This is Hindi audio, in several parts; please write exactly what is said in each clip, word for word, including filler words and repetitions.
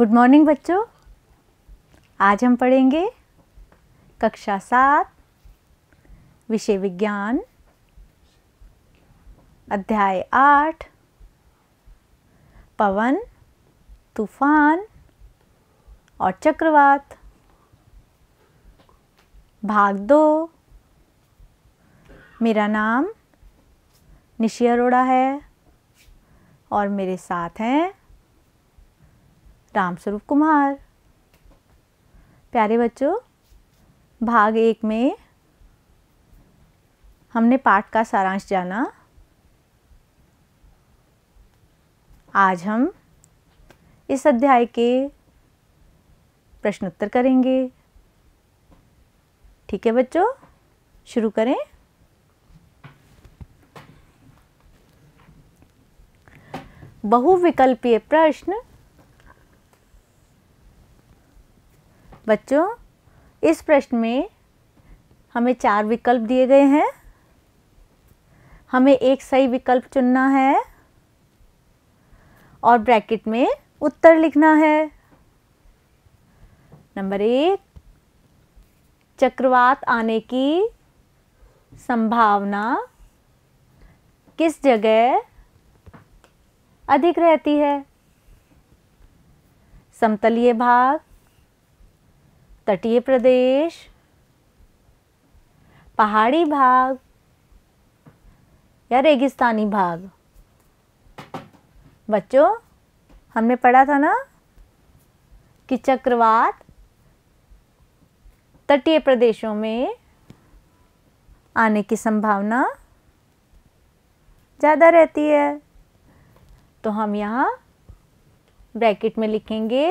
गुड मॉर्निंग बच्चों, आज हम पढ़ेंगे कक्षा सात विषय विज्ञान अध्याय आठ पवन, तूफान और चक्रवात भाग दो। मेरा नाम निश्या अरोड़ा है और मेरे साथ हैं रामस्वरूप कुमार। प्यारे बच्चों, भाग एक में हमने पाठ का सारांश जाना। आज हम इस अध्याय के प्रश्नोत्तर करेंगे। ठीक है बच्चों, शुरू करें। बहुविकल्पीय प्रश्न। बच्चों, इस प्रश्न में हमें चार विकल्प दिए गए हैं, हमें एक सही विकल्प चुनना है और ब्रैकेट में उत्तर लिखना है। नंबर एक, चक्रवात आने की संभावना किस जगह अधिक रहती है? समतलीय भाग, तटीय प्रदेश, पहाड़ी भाग या रेगिस्तानी भाग। बच्चों, हमने पढ़ा था ना कि चक्रवात तटीय प्रदेशों में आने की संभावना ज़्यादा रहती है, तो हम यहाँ ब्रैकेट में लिखेंगे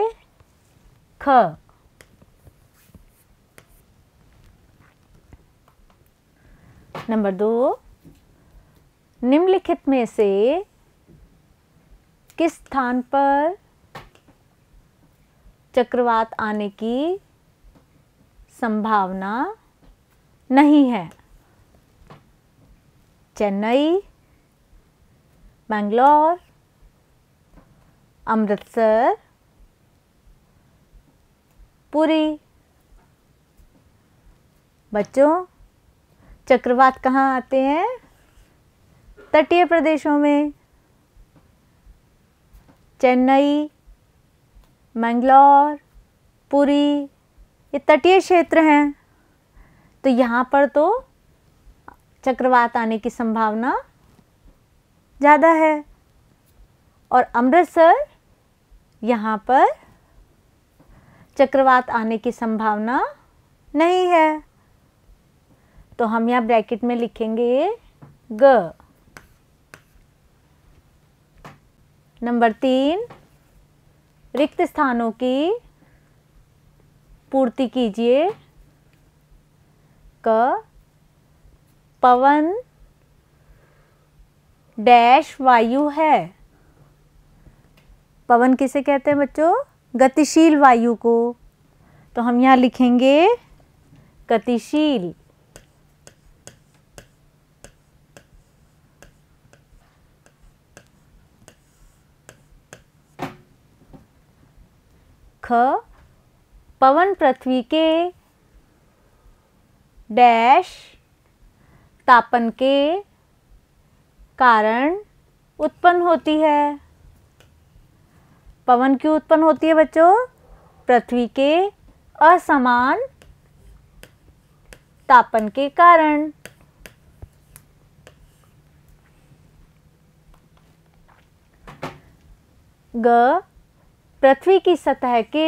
ख। नंबर दो, निम्नलिखित में से किस स्थान पर चक्रवात आने की संभावना नहीं है? चेन्नई, मंगलौर, अमृतसर, पुरी। बच्चों, चक्रवात कहाँ आते हैं? तटीय प्रदेशों में। चेन्नई, मंगलौर, पुरी ये तटीय क्षेत्र हैं, तो यहाँ पर तो चक्रवात आने की संभावना ज़्यादा है। और अमृतसर, यहाँ पर चक्रवात आने की संभावना नहीं है, तो हम यहाँ ब्रैकेट में लिखेंगे ग। नंबर तीन, रिक्त स्थानों की पूर्ति कीजिए। क, पवन डैश वायु है। पवन किसे कहते हैं बच्चों? गतिशील वायु को, तो हम यहाँ लिखेंगे गतिशील। ख, पवन पृथ्वी के डैश तापन के कारण उत्पन्न होती है। पवन क्यों उत्पन्न होती है बच्चों? पृथ्वी के असमान तापन के कारण। ग, पृथ्वी की सतह के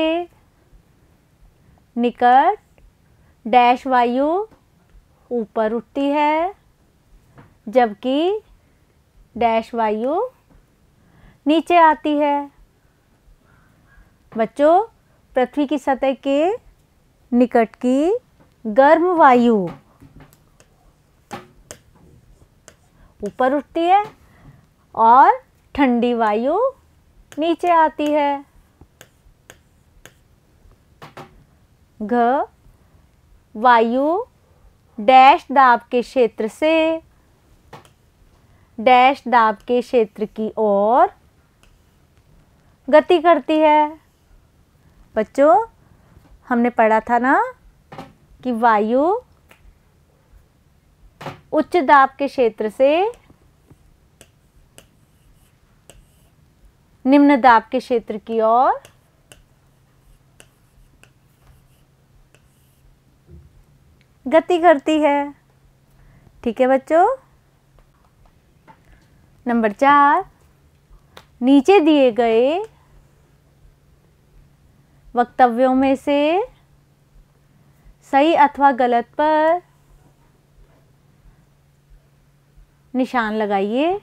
निकट डैश वायु ऊपर उठती है जबकि डैश वायु नीचे आती है। बच्चों, पृथ्वी की सतह के निकट की गर्म वायु ऊपर उठती है और ठंडी वायु नीचे आती है। घ, वायु डैश दाब के क्षेत्र से डैश दाब के क्षेत्र की ओर गति करती है बच्चों हमने पढ़ा था ना कि वायु उच्च दाब के क्षेत्र से निम्न दाब के क्षेत्र की ओर गति करती है। ठीक है बच्चों। नंबर चार, नीचे दिए गए वक्तव्यों में से सही अथवा गलत पर निशान लगाइए।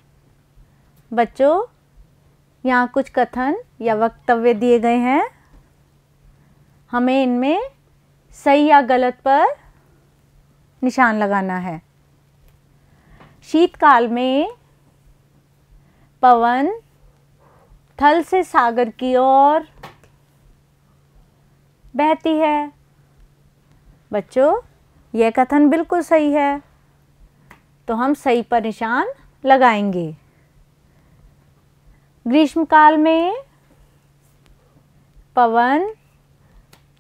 बच्चों यहाँ कुछ कथन या वक्तव्य दिए गए हैं, हमें इनमें सही या गलत पर निशान लगाना है। शीतकाल में पवन थल से सागर की ओर बहती है। बच्चों यह कथन बिल्कुल सही है तो हम सही पर निशान लगाएंगे। ग्रीष्मकाल में पवन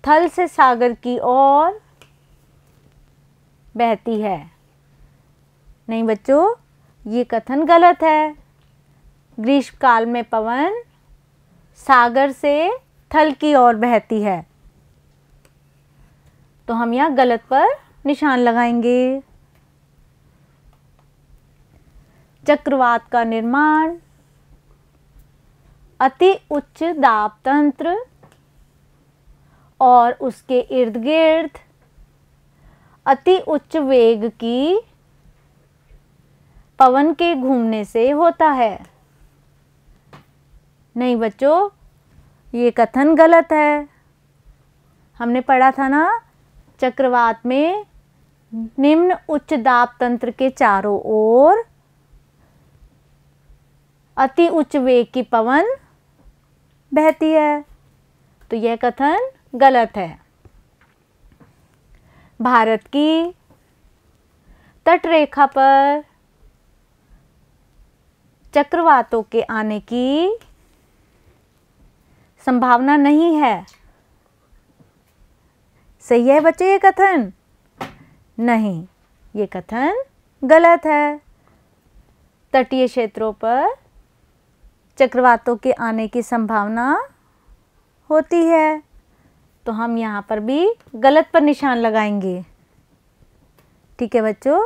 थल से सागर की ओर बहती है। नहीं बच्चों ये कथन गलत है। ग्रीष्मकाल में पवन सागर से थल की ओर बहती है तो हम यहाँ गलत पर निशान लगाएंगे। चक्रवात का निर्माण अति उच्च दाब तंत्र और उसके इर्द गिर्द अति उच्च वेग की पवन के घूमने से होता है। नहीं बच्चों ये कथन गलत है। हमने पढ़ा था ना चक्रवात में निम्न उच्च दाब तंत्र के चारों ओर अति उच्च वेग की पवन बहती है तो यह कथन गलत है। भारत की तटरेखा पर चक्रवातों के आने की संभावना नहीं है। सही है बच्चों ये कथन? नहीं, ये कथन गलत है। तटीय क्षेत्रों पर चक्रवातों के आने की संभावना होती है तो हम यहाँ पर भी गलत पर निशान लगाएंगे। ठीक है बच्चों।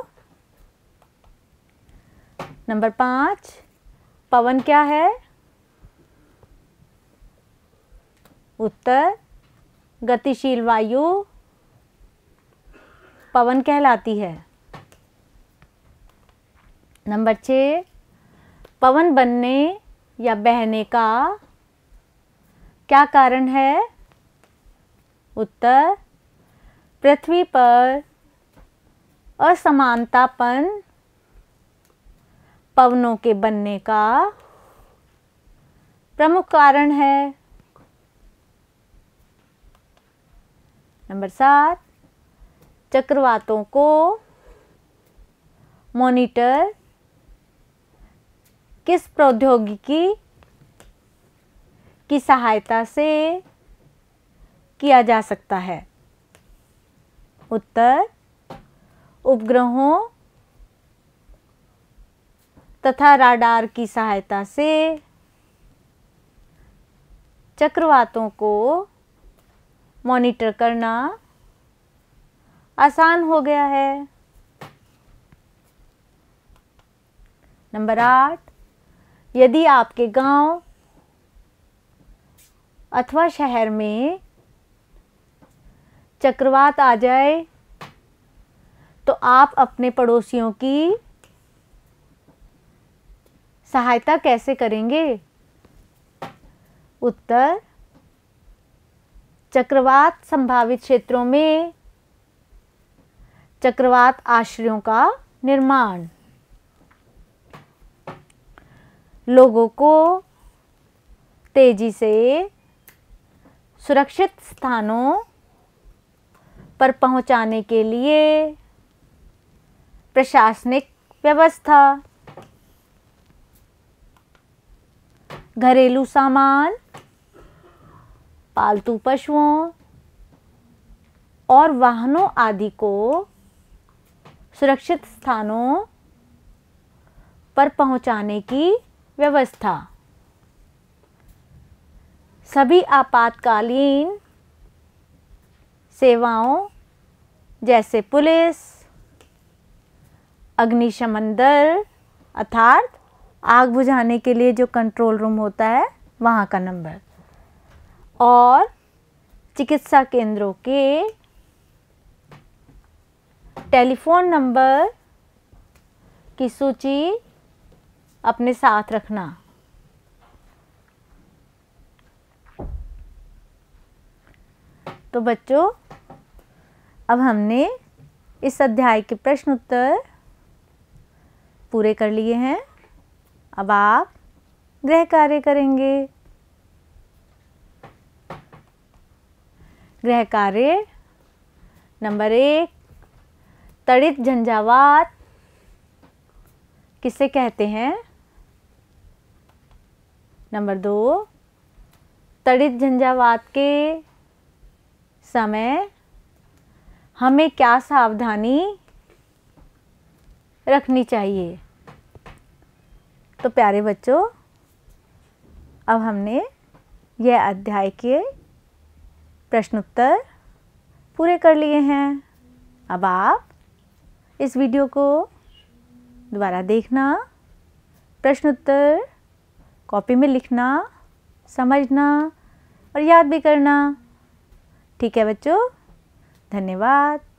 नंबर पाँच, पवन क्या है? उत्तर गतिशील वायु पवन कहलाती है। नंबर छः, पवन बनने या बहने का क्या कारण है? उत्तर पृथ्वी पर असमानतापन पवनों के बनने का प्रमुख कारण है। नंबर सात, चक्रवातों को मॉनिटर किस प्रौद्योगिकी की सहायता से किया जा सकता है? उत्तर उपग्रहों तथा राडार की सहायता से चक्रवातों को मॉनिटर करना आसान हो गया है। नंबर आठ, यदि आपके गांव अथवा शहर में चक्रवात आ जाए तो आप अपने पड़ोसियों की सहायता कैसे करेंगे? उत्तर चक्रवात संभावित क्षेत्रों में चक्रवात आश्रयों का निर्माण, लोगों को तेजी से सुरक्षित स्थानों पर पहुंचाने के लिए प्रशासनिक व्यवस्था, घरेलू सामान पालतू पशुओं और वाहनों आदि को सुरक्षित स्थानों पर पहुंचाने की व्यवस्था। सभी आपातकालीन सेवाओं जैसे पुलिस, अग्निशमन दल अर्थात आग बुझाने के लिए जो कंट्रोल रूम होता है वहाँ का नंबर, और चिकित्सा केंद्रों के टेलीफोन नंबर की सूची अपने साथ रखना। तो बच्चों, अब हमने इस अध्याय के प्रश्न उत्तर पूरे कर लिए हैं। अब आप गृह कार्य करेंगे। गृह कार्य नंबर एक, तड़ित झंझावात किसे कहते हैं? नंबर दो, तड़ित झंझावात के समय हमें क्या सावधानी रखनी चाहिए? तो प्यारे बच्चों, अब हमने यह अध्याय के प्रश्नोत्तर पूरे कर लिए हैं। अब आप इस वीडियो को दोबारा देखना, प्रश्नोत्तर कॉपी में लिखना, समझना और याद भी करना। ठीक है बच्चों, धन्यवाद।